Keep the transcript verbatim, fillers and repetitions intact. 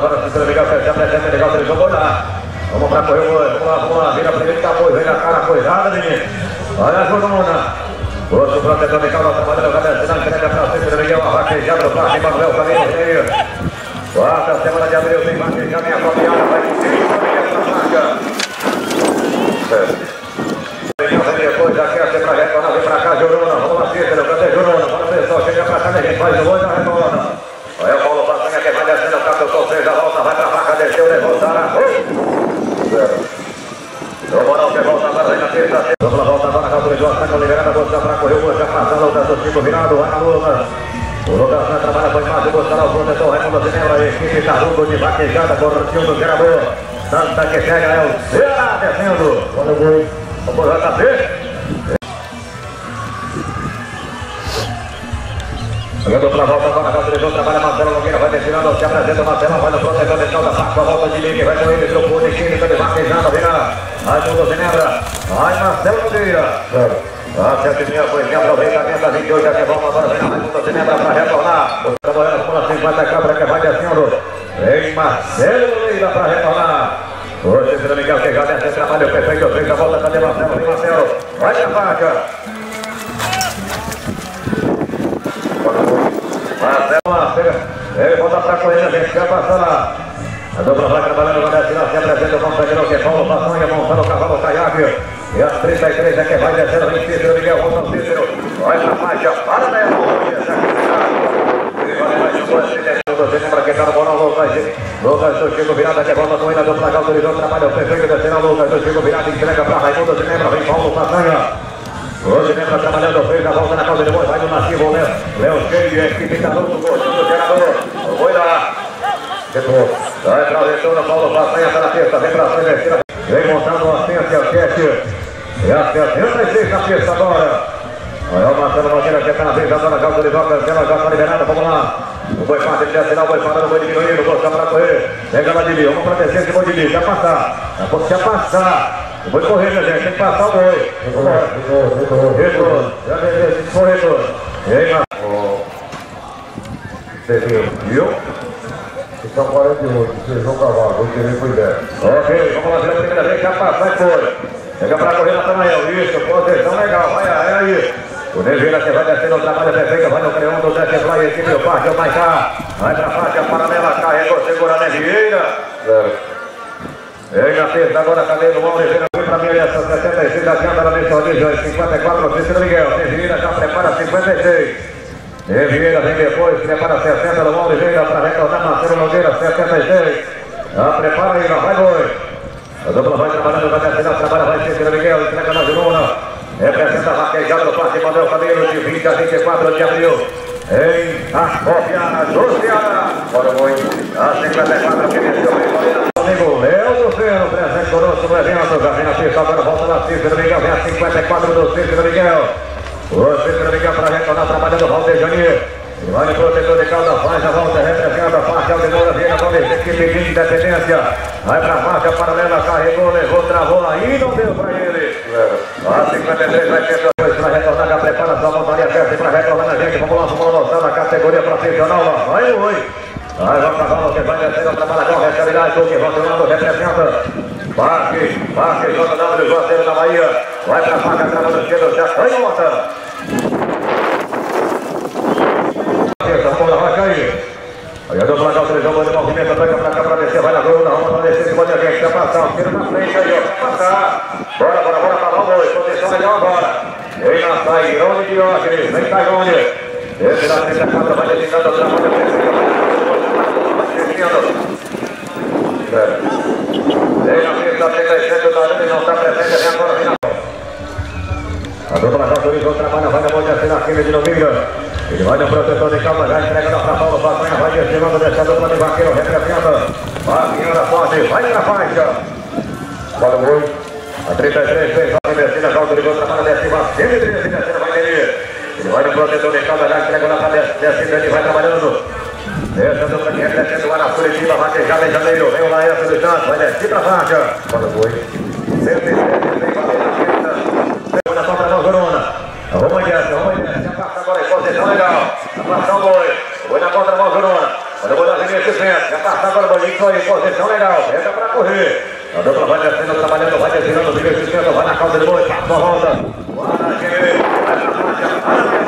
Agora ficando legal, fechando, fechando, legal, fechando, vamos lá. Vamos pra correr, vamos lá, vamos lá. Vira primeiro, tá bom, vem na cara, coisada, menino. Olha a jogona. Outro pronto, é pra ficar, nossa bandeira, o cabelo, se não entrega pra você, Miguel, a vaquejada, o parque, Manuel, o caminho, o meio. Quarta semana de abril, tem vaquejada, minha copiada, vai de cima, essa marca. Certo. Já quer ser pra retornar, vem pra cá, Juruna. Vamos lá, Cícero, cadê Juruna? Para o pessoal, chega pra cá, ninguém faz o gol e já retorna. Olha o Paulo Passanha que vai descendo, o Cato Sol, seja volta, vai pra vaca, desceu, levantará. O Moral que volta agora, vem na terça. Vamos lá, volta agora, Cato Leijão, saca liberada, você pra correr, o já passando, o Cato Chico virado, vai na Lula. O Lucas Santos trabalha, foi mais, o Gostará, o professor Raimundo Cinema, a equipe Tarugo de vaquejada, corretinho do gerador. Santa que chega, é o Ceará descendo. Olha o gol. Vamos lá, tá bem? Jogando pra volta agora, Cato Leijão trabalha, Marcelo Nogueira vai desfilando, se apresenta, Marcelo vai no protegão, deixando a parte, a volta de Ligue, vai com ele, trocou de Chile, tá de vaquejada, vira, mais um do Ginebra, vai Marcelo Nogueira, a sete mil foi que aproveita a meta, vinte e oito, aqui vamos agora, vem mais um do Ginebra pra retornar, o trabalhando com a cinquenta cabra que vai descendo, vem Marcelo Nogueira pra retornar, hoje o Miguel que já desce, trabalho perfeito, feita a volta, cadê Marcelo, vem Marcelo, vai na vaca. Ele volta pra corrida, vem ficar passando lá. A dobra vai trabalhando, vai descendo, se apresenta o companheiro que é Paulo Passanha, montando o cavalo caiaque. E as trinta e três é que vai descendo, vem Cícero, Miguel, volta o Cícero. Olha a faixa, para né? Você lembra que tá no Bonão, Lucas. Lucas do Chico virado, que volta com ele, a dobra Cato Leijão, trabalha o perfeito, descendo a Lucas do Chico virado, entrega pra Raimundo, se lembra, vem Paulo Passanha. Hoje lembra trabalhando feio, na volta na causa de boi, vai do Massivo, Léo, Léo cheio, equipe da luta, gostinho do gerador, foi lá, tentou, vai pra leitura, Paulo Passanha tá na terça, vem pra seleção, vem montando uma cento e sete, e a setenta e seis na terça agora, olha o Marcelo Nogueira que tá na vez, já tá na causa de volta, ela já tá liberada, vamos lá, o boi parte de assinar, o boi parando, o boi diminuindo, gostando pra correr, pega lá de Lio, vamos pra descer, que boi de Lio, já passar, já pode já passar. O boi correndo, gente, tem que passar o boi. Retorno, já veio, tem que correr retorno. E aí, Marcos? Você viu? Viu? Então quarenta e oito, vocês vão cavar, vou querer foi dez. Ok, vamos lá ver a primeira vez, já passar e foi. Chega pra correr na Tamael, isso, proteção legal, vai aí. O Neveira que vai descendo, o trabalho perfeito, vai no creão do Zé Quebrai, equipe do Parque, vai cá. Vai pra faixa, paralela, carregou, segura a Neveira. Zero. Vem na terça, agora cadê do Mão Oliveira? Vem pra mim, essa setenta e seis da Janda da Missão de Jorge, cinquenta e quatro, Cícero Miguel. Neveira já prepara cinquenta e seis. Neveira vem depois, prepara sessenta do Mão Oliveira pra retornar Marcelo Nogueira, setenta e seis. Já prepara aí, não vai dois. A dupla vai trabalhando, vai descendo, trabalha, vai Cícero Miguel, entrega na Juruna. Representa a vaquejada do Parque Manuel Camilo, de vinte a vinte e quatro de abril. Em Ascoviana, Jussiana. Bora, boi. A cinquenta e quatro, que desceu, vem comigo, Léo. Presente conosco no evento, já vem na pista, agora volta lá, Cícero Miguel, vem a cinquenta e quatro do Cícero Miguel. O Cícero Miguel para retornar, trabalhando o Valdeir Janier. E vai no protetor de causa, faz a volta, representa a parte, Aldemoura, vira a equipe de Independência. Vai para a marca paralela, carregou, levou, travou aí, não deu para ele. A cinquenta e três vai ter dois para retornar, já prepara a sua montaria, perde para retornar na gente. Vamos lá, vamos lançar na categoria profissional, lá vai o oi. Aí vai pra bola, que vai descendo, trabalha com restabilidade, o que volta lá, representa. Parque, Parque, Jota W, Juazeiro da Bahia. Vai pra faca, trabalha esquerda, já cai e volta. Essa bola vai cair. Aí a dupla já utilizou o gol de movimento, pega pra cá pra descer, vai na gol, na rua pra descer, se pode alguém, quer passar, o tiro na frente aí, ó, passar. Bora, bora, bora, pra lá, boi, posição melhor agora. Vem na saída, Irone Diógenes, vem Taigone. Esse da trinta e quatro vai dedicando a trabalho, a dupla Cato Leijão trabalha, vai na mão de assinar, filha de Nogueira. Ele vai no protetor de calma, já entrega pra Paulo Passanha, vai desfilando, deixa a dupla de vaqueiro, representa. Vaquinha da forte, vai na faixa. Bora o gol. A trinta e três fez, vai descida, Cato Leijão trabalha, desce, vacina, descida, vai nele. Ele vai no protetor de calma, já entrega na palestra, descida, ele vai trabalhando. Essa dupla que representa o Ana Curitiba, vaquejada em janeiro, vem o Laércio do Santos, vai descer pra vaca. Bora o gol. Segunda sobra não, Juruna. Vamos nessa, vamos nessa. Já passa agora em posição legal. Já passa o boi. Boi na contra mão, Juruna. Olha o boi da Vinícius Vento. Já passa agora o boi. Vitória, posição legal, pega pra correr. Andou, vai descendo, trabalhando, vai descendo, vai na calça de boa, passou a roda. Bora, gente.